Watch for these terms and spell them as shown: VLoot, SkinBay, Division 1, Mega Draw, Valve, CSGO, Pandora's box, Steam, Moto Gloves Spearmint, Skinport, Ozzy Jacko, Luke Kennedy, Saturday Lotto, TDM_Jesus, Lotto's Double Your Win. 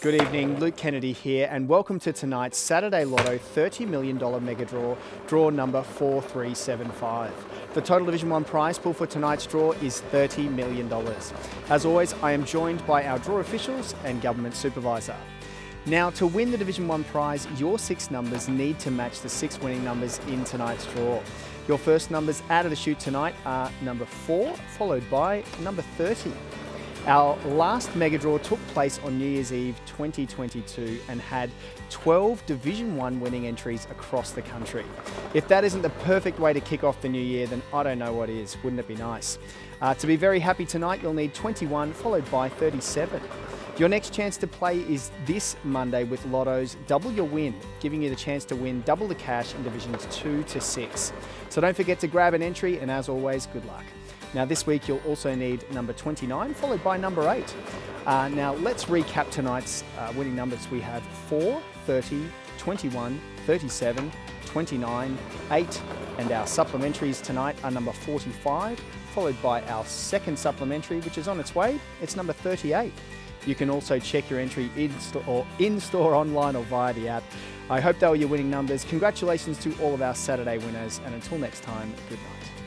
Good evening, Luke Kennedy here, and welcome to tonight's Saturday Lotto $30 million Mega Draw, draw number 4375. The total Division 1 prize pool for tonight's draw is $30 million. As always, I am joined by our draw officials and government supervisor. Now, to win the Division 1 prize, your six numbers need to match the six winning numbers in tonight's draw. Your first numbers out of the chute tonight are number 4, followed by number 30. Our last Mega Draw took place on New Year's Eve 2022 and had 12 Division 1 winning entries across the country. If that isn't the perfect way to kick off the new year, then I don't know what is. Wouldn't it be nice? To be very happy tonight, you'll need 21 followed by 37. Your next chance to play is this Monday with Lotto's Double Your Win, giving you the chance to win double the cash in Divisions 2 to 6. So don't forget to grab an entry, and as always, good luck. Now this week you'll also need number 29 followed by number 8. Now let's recap tonight's winning numbers. We have 4, 30, 21, 37, 29, 8, and our supplementaries tonight are number 45 followed by our second supplementary, which is on its way. It's number 38. You can also check your entry in-store, online or via the app. I hope they were your winning numbers. Congratulations to all of our Saturday winners, and until next time, good night.